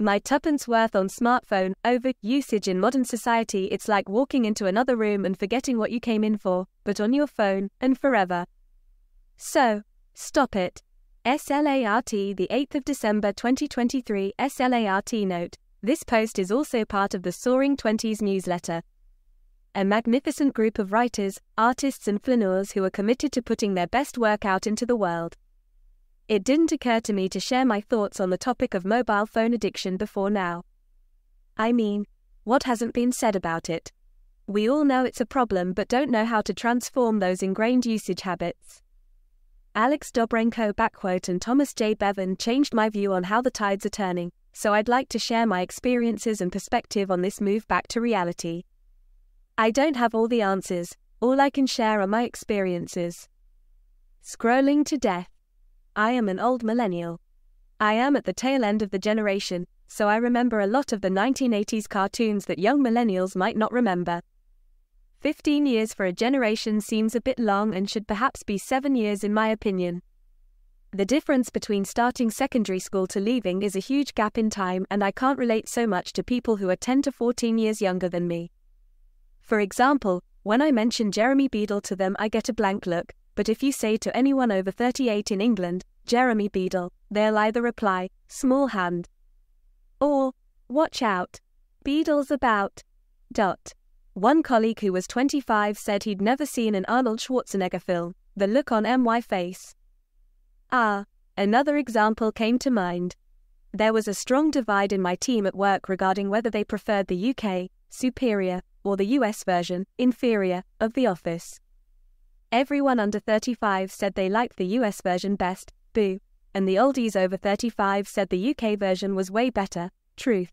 My tuppence worth on smartphone over usage in modern society. It's like walking into another room and forgetting what you came in for, but on your phone and forever. So, stop it. SLART, the 8th of December 2023, SLART note. This post is also part of the Soaring Twenties newsletter. A magnificent group of writers, artists and flaneurs who are committed to putting their best work out into the world. It didn't occur to me to share my thoughts on the topic of mobile phone addiction before now. I mean, what hasn't been said about it? We all know it's a problem but don't know how to transform those ingrained usage habits. Alex Dobrenko backquote and Thomas J. Bevan changed my view on how the tides are turning, so I'd like to share my experiences and perspective on this move back to reality. I don't have all the answers, all I can share are my experiences. Scrolling to death. I am an old millennial. I am at the tail end of the generation, so I remember a lot of the 1980s cartoons that young millennials might not remember. 15 years for a generation seems a bit long and should perhaps be 7 years in my opinion. The difference between starting secondary school to leaving is a huge gap in time, and I can't relate so much to people who are 10 to 14 years younger than me. For example, when I mention Jeremy Beadle to them I get a blank look. But if you say to anyone over 38 in England, Jeremy Beadle, they'll either reply, small hand, or, watch out, Beadle's about. One colleague who was 25 said he'd never seen an Arnold Schwarzenegger film, the look on my face. Another example came to mind. There was a strong divide in my team at work regarding whether they preferred the UK, superior, or the US version, inferior, of The Office. Everyone under 35 said they liked the US version best, boo, and the oldies over 35 said the UK version was way better, truth.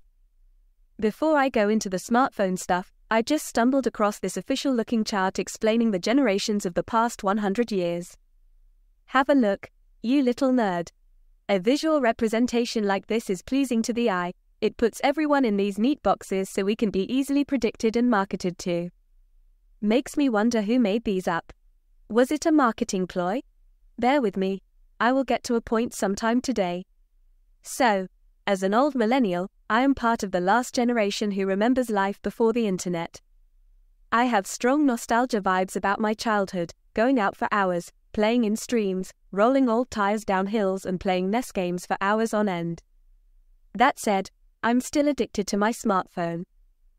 Before I go into the smartphone stuff, I just stumbled across this official-looking chart explaining the generations of the past 100 years. Have a look, you little nerd. A visual representation like this is pleasing to the eye, it puts everyone in these neat boxes so we can be easily predicted and marketed to. Makes me wonder who made these up. Was it a marketing ploy? Bear with me, I will get to a point sometime today. So, as an old millennial, I am part of the last generation who remembers life before the internet. I have strong nostalgia vibes about my childhood, going out for hours, playing in streams, rolling old tires down hills and playing NES games for hours on end. That said, I'm still addicted to my smartphone.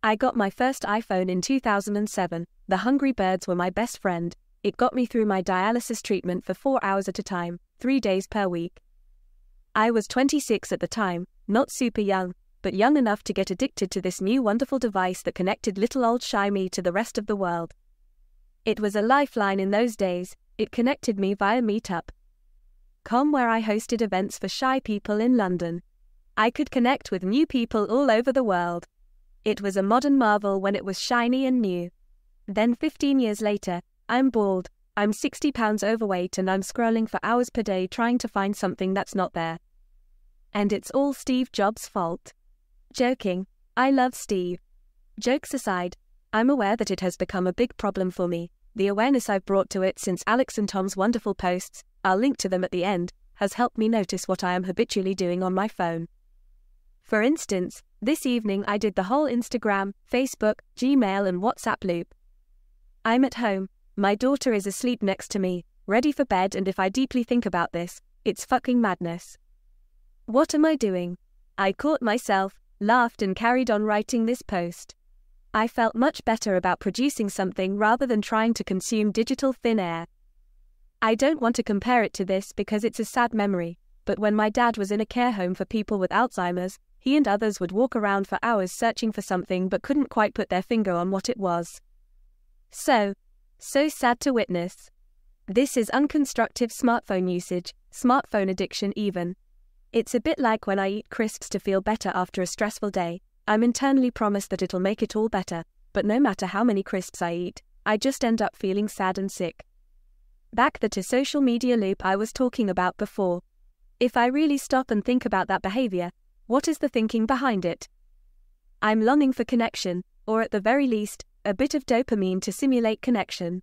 I got my first iPhone in 2007, the Hungry Birds were my best friend. It got me through my dialysis treatment for 4 hours at a time, 3 days per week. I was 26 at the time, not super young, but young enough to get addicted to this new wonderful device that connected little old shy me to the rest of the world. It was a lifeline in those days, it connected me via Meetup.com where I hosted events for shy people in London. I could connect with new people all over the world. It was a modern marvel when it was shiny and new. Then 15 years later, I'm bald, I'm 60 pounds overweight and I'm scrolling for hours per day trying to find something that's not there. And it's all Steve Jobs' fault. Joking, I love Steve. Jokes aside, I'm aware that it has become a big problem for me. The awareness I've brought to it since Alex and Tom's wonderful posts, I'll link to them at the end, has helped me notice what I am habitually doing on my phone. For instance, this evening I did the whole Instagram, Facebook, Gmail and WhatsApp loop. I'm at home. My daughter is asleep next to me, ready for bed, and if I deeply think about this, it's fucking madness. What am I doing? I caught myself, laughed and carried on writing this post. I felt much better about producing something rather than trying to consume digital thin air. I don't want to compare it to this because it's a sad memory, but when my dad was in a care home for people with Alzheimer's, he and others would walk around for hours searching for something but couldn't quite put their finger on what it was. So sad to witness. This is unconstructive smartphone usage, smartphone addiction even. It's a bit like when I eat crisps to feel better after a stressful day. I'm internally promised that it'll make it all better, but no matter how many crisps I eat, I just end up feeling sad and sick. Back to the social media loop I was talking about before. If I really stop and think about that behavior, what is the thinking behind it? I'm longing for connection, or at the very least, a bit of dopamine to simulate connection.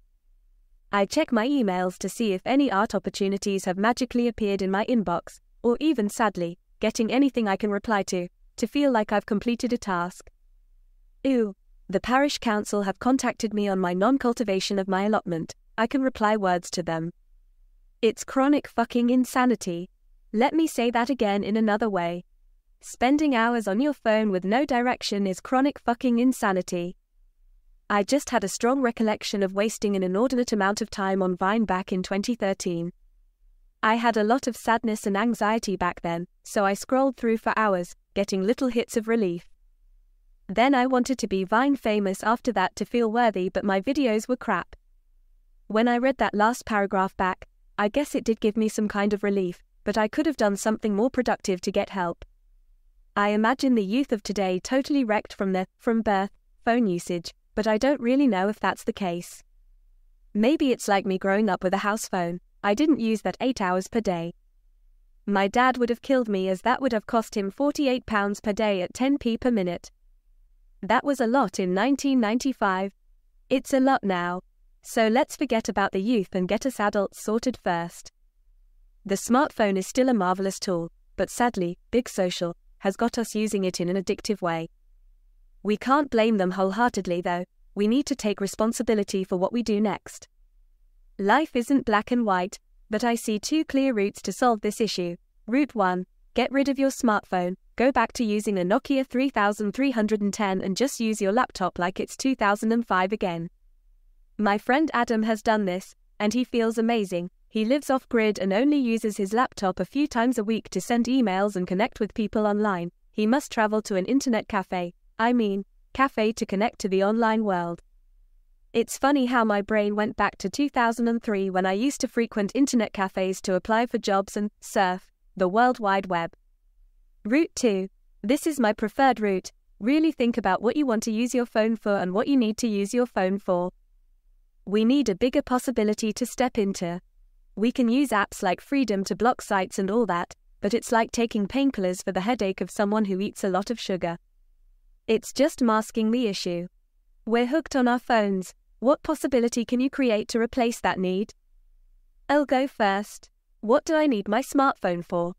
I check my emails to see if any art opportunities have magically appeared in my inbox, or even sadly, getting anything I can reply to, to feel like I've completed a task. Ew. The parish council have contacted me on my non-cultivation of my allotment. I can reply words to them. It's chronic fucking insanity. Let me say that again in another way. Spending hours on your phone with no direction is chronic fucking insanity. I just had a strong recollection of wasting an inordinate amount of time on Vine back in 2013. I had a lot of sadness and anxiety back then, so I scrolled through for hours, getting little hits of relief. Then I wanted to be Vine famous after that to feel worthy, but my videos were crap. When I read that last paragraph back, I guess it did give me some kind of relief, but I could have done something more productive to get help. I imagine the youth of today totally wrecked from birth, phone usage, but I don't really know if that's the case. Maybe it's like me growing up with a house phone. I didn't use that 8 hours per day. My dad would have killed me, as that would have cost him £48 per day at 10p per minute. That was a lot in 1995. It's a lot now. So let's forget about the youth and get us adults sorted first. The smartphone is still a marvelous tool, but sadly, big social has got us using it in an addictive way. We can't blame them wholeheartedly though. We need to take responsibility for what we do next. Life isn't black and white, but I see two clear routes to solve this issue. Route 1, get rid of your smartphone, go back to using a Nokia 3310 and just use your laptop like it's 2005 again. My friend Adam has done this, and he feels amazing. He lives off-grid and only uses his laptop a few times a week to send emails and connect with people online. He must travel to an internet cafe, to connect to the online world. It's funny how my brain went back to 2003 when I used to frequent internet cafes to apply for jobs and surf the World Wide Web. Route 2. This is my preferred route. Really think about what you want to use your phone for and what you need to use your phone for. We need a bigger possibility to step into. We can use apps like Freedom to block sites and all that, but it's like taking painkillers for the headache of someone who eats a lot of sugar. It's just masking the issue. We're hooked on our phones. What possibility can you create to replace that need? I'll go first. What do I need my smartphone for?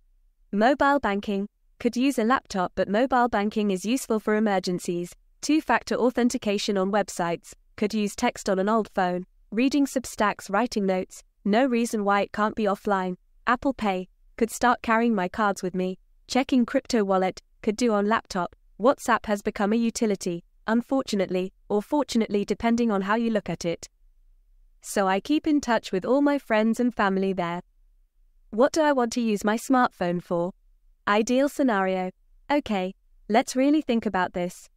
Mobile banking. Could use a laptop, but mobile banking is useful for emergencies. Two-factor authentication on websites. Could use text on an old phone. Reading Substack's writing notes. No reason why it can't be offline. Apple Pay, could start carrying my cards with me. Checking crypto wallet, could do on laptop. WhatsApp has become a utility, unfortunately, or fortunately depending on how you look at it. So I keep in touch with all my friends and family there. What do I want to use my smartphone for? Ideal scenario. Okay, let's really think about this.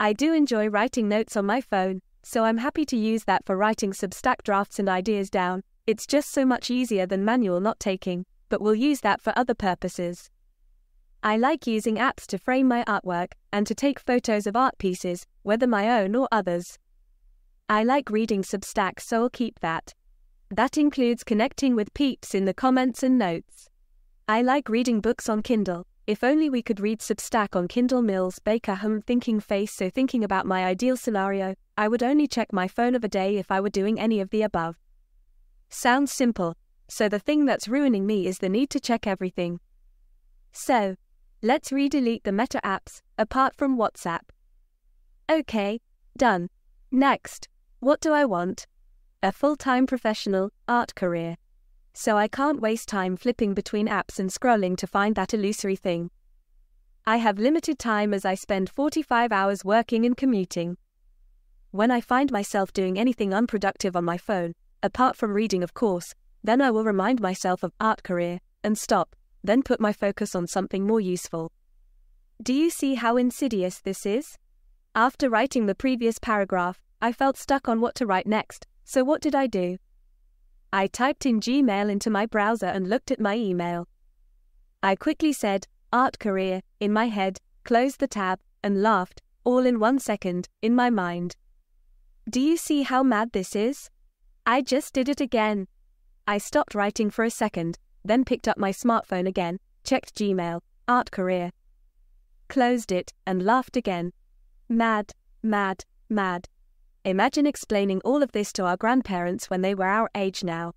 I do enjoy writing notes on my phone, so I'm happy to use that for writing Substack drafts and ideas down. It's just so much easier than manual note taking, but we'll use that for other purposes. I like using apps to frame my artwork and to take photos of art pieces, whether my own or others. I like reading Substack, so I'll keep that. That includes connecting with peeps in the comments and notes. I like reading books on Kindle. If only we could read Substack on Kindle. Mills Baker thinking face. So thinking about my ideal scenario, I would only check my phone of a day if I were doing any of the above. Sounds simple, so the thing that's ruining me is the need to check everything. So, let's re-delete the meta apps, apart from WhatsApp. Okay, done. Next, what do I want? A full-time professional, art career. So I can't waste time flipping between apps and scrolling to find that illusory thing. I have limited time as I spend 45 hours working and commuting. When I find myself doing anything unproductive on my phone, apart from reading of course, then I will remind myself of art career, and stop, then put my focus on something more useful. Do you see how insidious this is? After writing the previous paragraph, I felt stuck on what to write next, so what did I do? I typed in Gmail into my browser and looked at my email. I quickly said, art career, in my head, closed the tab, and laughed, all in 1 second, in my mind. Do you see how mad this is? I just did it again. I stopped writing for a second, then picked up my smartphone again, checked Gmail, art career, closed it, and laughed again. Mad, mad, mad. Imagine explaining all of this to our grandparents when they were our age now.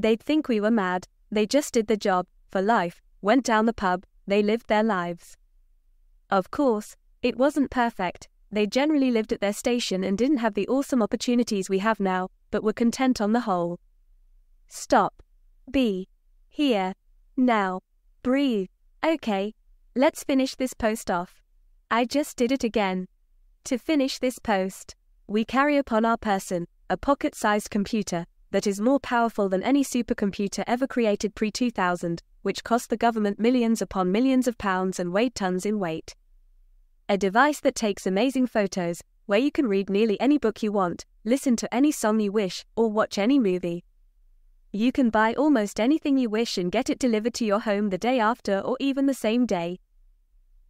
They'd think we were mad. They just did the job, for life, went down the pub, they lived their lives. Of course, it wasn't perfect. They generally lived at their station and didn't have the awesome opportunities we have now, but were content on the whole. Stop. Be. Here. Now. Breathe. Okay, let's finish this post off. I just did it again. To finish this post, we carry upon our person a pocket-sized computer that is more powerful than any supercomputer ever created pre-2000, which cost the government millions upon millions of pounds and weighed tons in weight. A device that takes amazing photos, where you can read nearly any book you want, listen to any song you wish, or watch any movie. You can buy almost anything you wish and get it delivered to your home the day after or even the same day.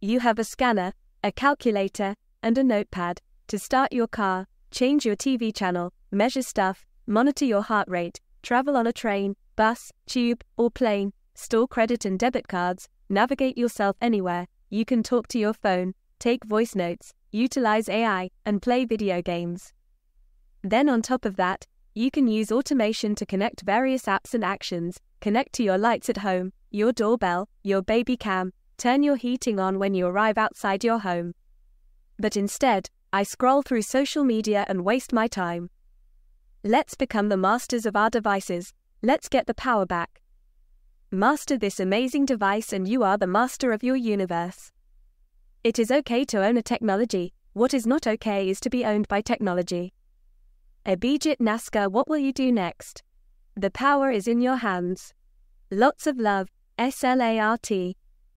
You have a scanner, a calculator, and a notepad to start your car, change your TV channel, measure stuff, monitor your heart rate, travel on a train, bus, tube, or plane, store credit and debit cards, navigate yourself anywhere, you can talk to your phone, take voice notes, utilize AI, and play video games. Then on top of that, you can use automation to connect various apps and actions, connect to your lights at home, your doorbell, your baby cam, turn your heating on when you arrive outside your home. But instead, I scroll through social media and waste my time. Let's become the masters of our devices. Let's get the power back. Master this amazing device and you are the master of your universe. It is okay to own a technology. What is not okay is to be owned by technology. Abijit Nazca, what will you do next? The power is in your hands. Lots of love, SLART.